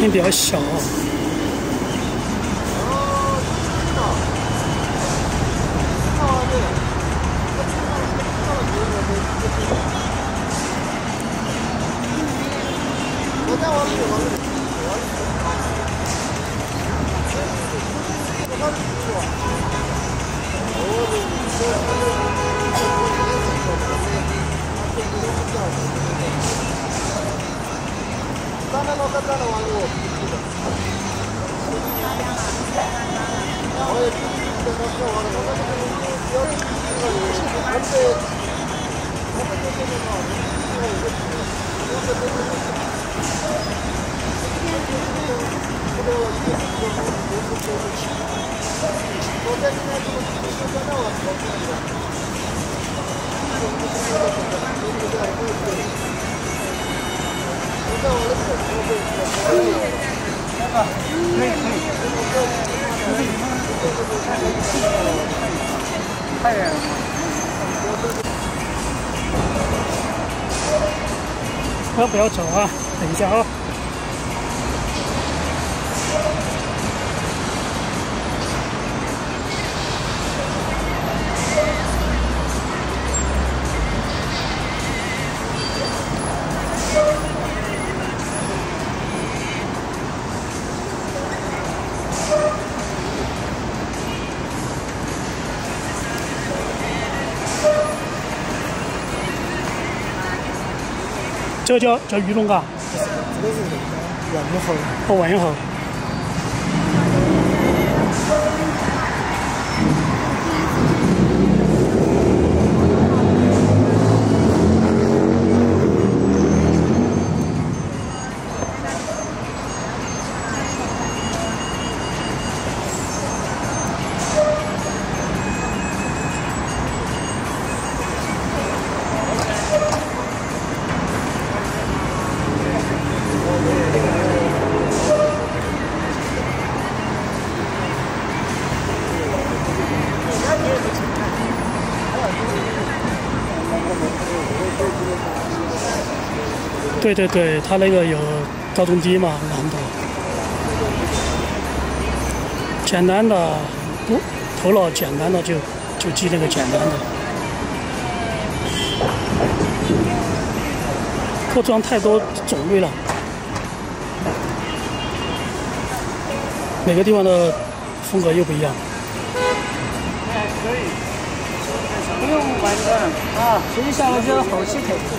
声音比较小。 车不要走啊！等一下啊！ 这个叫鱼龙岗，这个是万源侯。哦，万源侯。对对对，它那个有高中低嘛，难的，简单的不头脑简单的就记那个简单的，扩张太多种类了，每个地方的风格又不一样。哎，可以，不用完整啊，实际上就是后期配置。